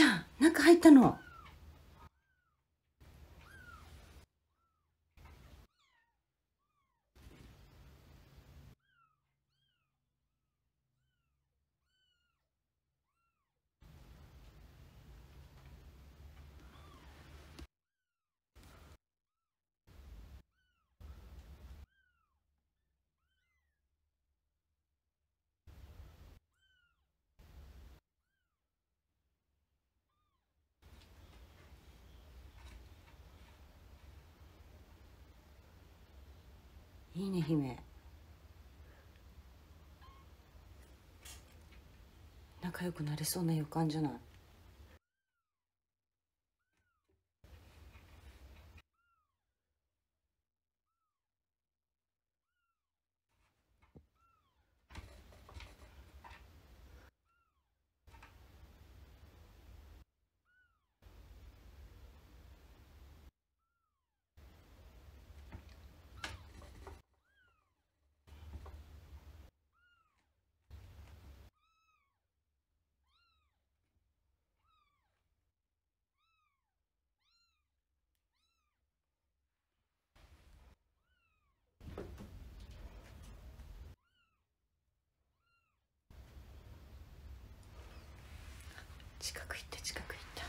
ちゃん、中入ったの。いいね、姫。仲良くなれそうな予感じゃない。近く行った近く行った。